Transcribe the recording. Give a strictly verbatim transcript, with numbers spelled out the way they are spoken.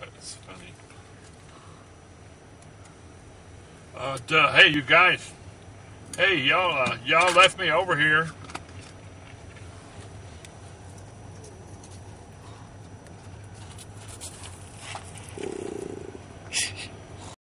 That's funny. Uh, duh, hey, you guys. Hey, y'all, uh, y'all left me over here.